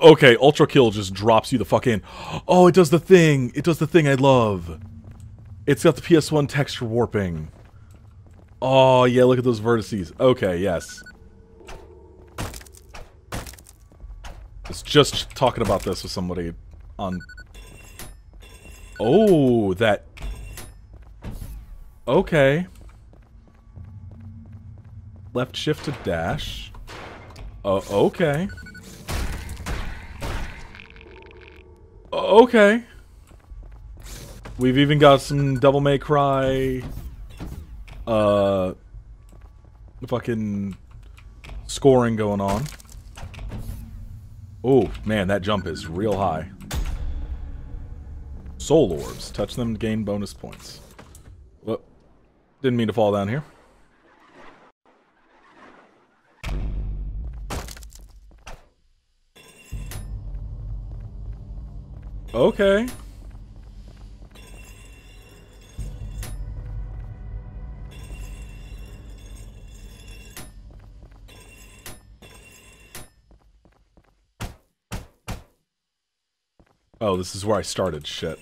Okay, Ultra Kill just drops you the fuck in. Oh, it does the thing. It does the thing I love. It's got the PS1 texture warping. Oh, yeah, look at those vertices. Okay, yes. I was just talking about this with somebody on... Oh, that... Okay. Left shift to dash. Okay. Okay. We've even got some Devil May Cry... fucking scoring going on. Oh, man, that jump is real high. Soul orbs. Touch them to gain bonus points. Whoop. Didn't mean to fall down here. Okay. Oh, this is where I started. Shit.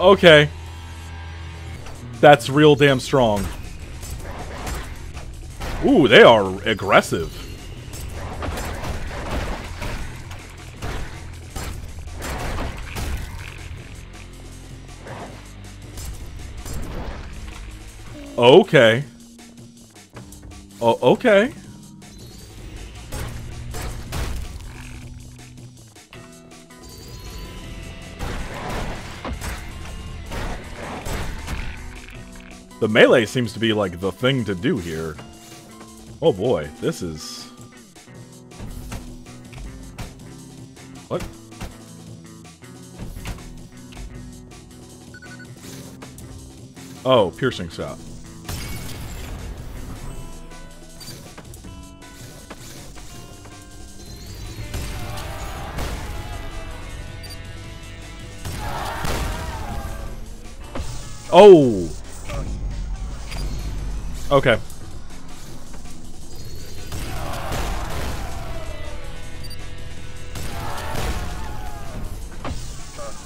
Okay. That's real damn strong. Ooh, they are aggressive. Okay. Oh, okay. The melee seems to be, like, the thing to do here. Oh boy, this is... What? Oh, piercing shot. Oh! Okay.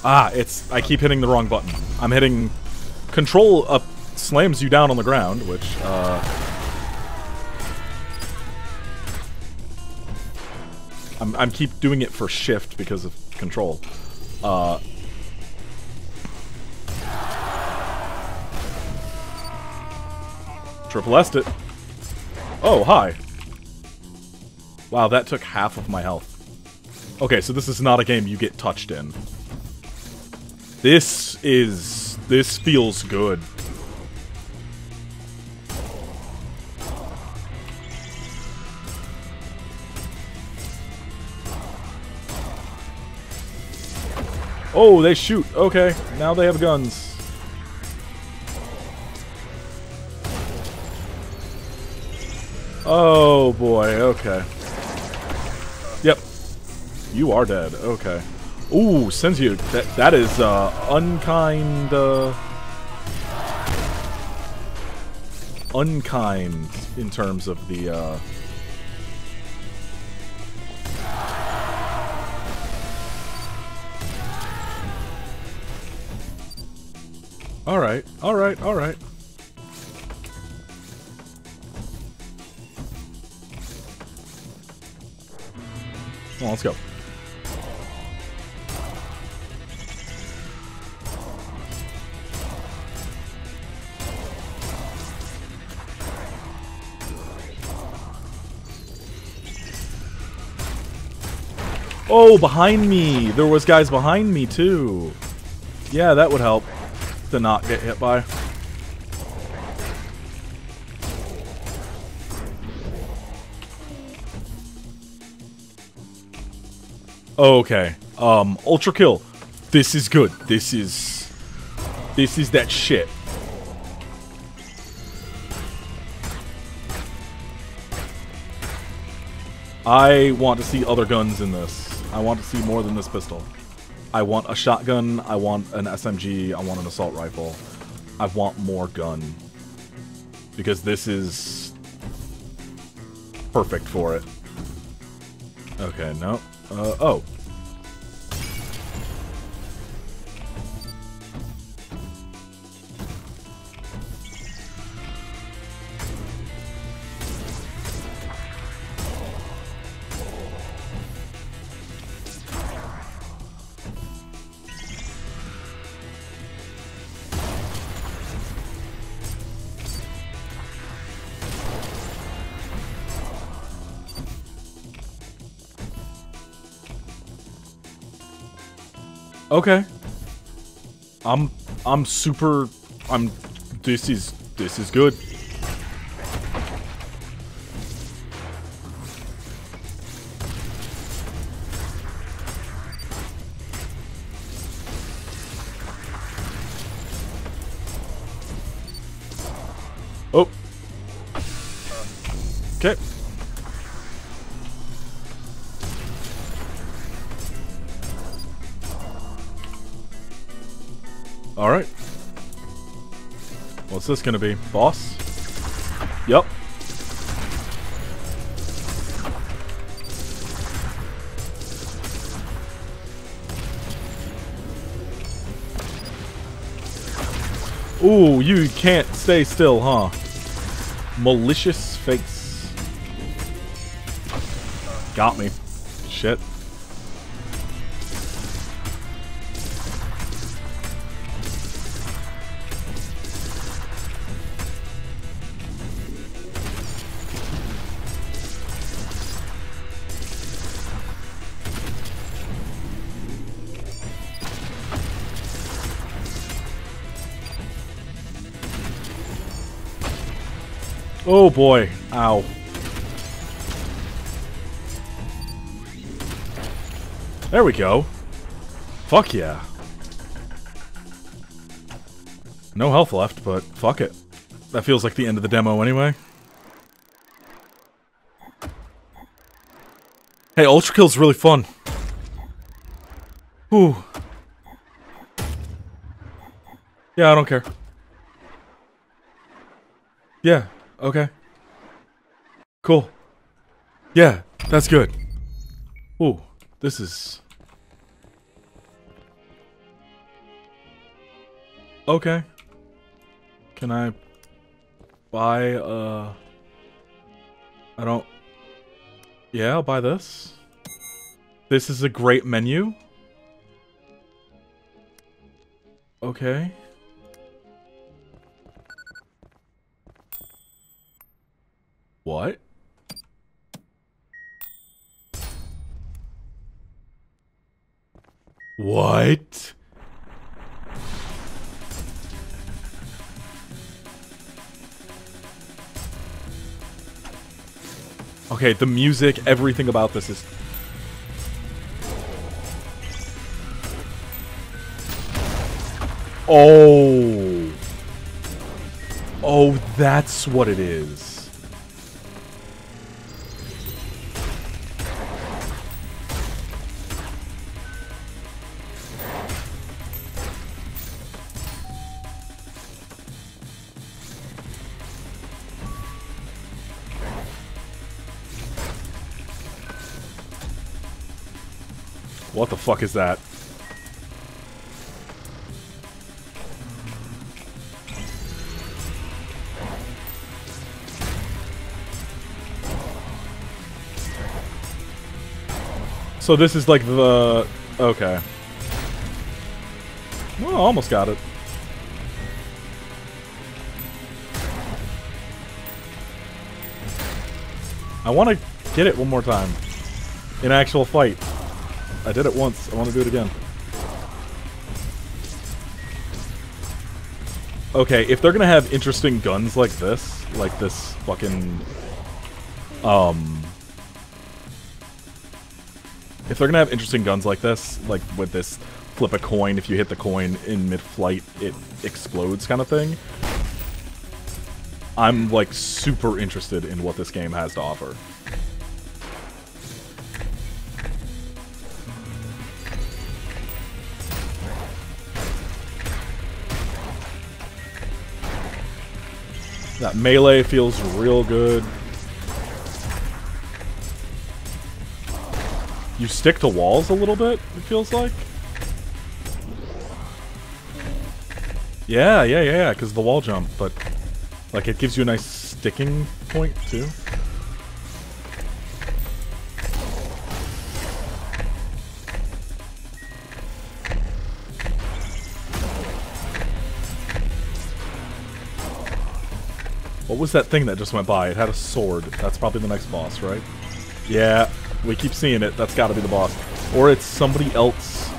Ah, it's... I keep hitting the wrong button. I'm hitting... Control up slams you down on the ground, which, I'm keep doing it for shift because of control. Triple S'd it. Oh, hi. Wow, that took half of my health. Okay, so this is not a game you get touched in. This is... This feels good. Oh, they shoot. Okay, now they have guns. Oh boy, okay. Yep. You are dead, okay. Ooh, sends you. That is, unkind in terms of the, Alright, alright, alright. Well, let's go. Oh, behind me! There was guys behind me, too. Yeah, that would help to not get hit by. Okay, Ultra Kill. This is good. This is that shit. I want to see other guns in this. I want to see more than this pistol. I want a shotgun, I want an SMG, I want an assault rifle. I want more gun. Because this is perfect for it. Okay, no. Oh. Okay. This is good. Oh. Okay. All right. What's this gonna be? Boss? Yep. Ooh, you can't stay still, huh? Malicious face. Got me. Shit. Oh boy, ow. There we go. Fuck yeah. No health left, but fuck it. That feels like the end of the demo anyway. Hey, UltraKill's really fun. Ooh. Yeah, I don't care. Yeah. Okay. Cool. Yeah, that's good. Ooh, this is... Okay. Can I... buy, I don't... Yeah, I'll buy this. This is a great menu. Okay. What? What? Okay, the music, everything about this is... Oh. Oh, that's what it is. What the fuck is that? So this is like the... Okay. Well, I almost got it. I want to get it one more time. In actual fight. I did it once. I want to do it again. Okay, if they're gonna have interesting guns like this fucking... If they're gonna have interesting guns like this, like with this flip a coin, if you hit the coin in mid-flight, it explodes kind of thing, I'm, like, super interested in what this game has to offer. That melee feels real good. You stick to walls a little bit, it feels like. Yeah, because of the wall jump, but like it gives you a nice sticking point too. What was that thing that just went by? It had a sword. That's probably the next boss, right? Yeah. We keep seeing it. That's got to be the boss. Or it's somebody else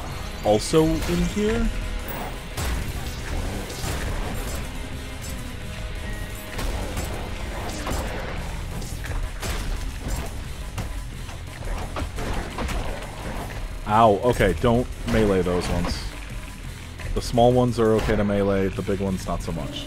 also in here? Ow. Okay, don't melee those ones. The small ones are okay to melee. The big ones, not so much.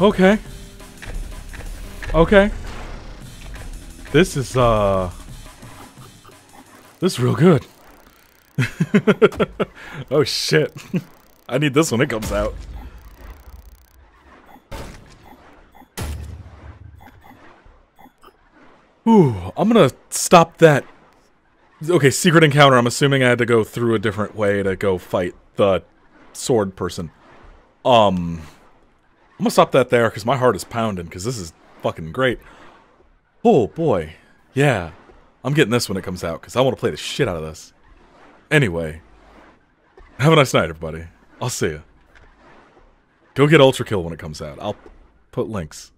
Okay. Okay. This is, this is real good. Oh, shit. I need this when it comes out. Ooh, I'm gonna stop that. Okay, secret encounter. I'm assuming I had to go through a different way to go fight the sword person. I'm gonna stop that there, because my heart is pounding, because this is fucking great. Oh, boy. Yeah. I'm getting this when it comes out, because I want to play the shit out of this. Anyway. Have a nice night, everybody. I'll see ya. Go get ULTRAKILL when it comes out. I'll put links.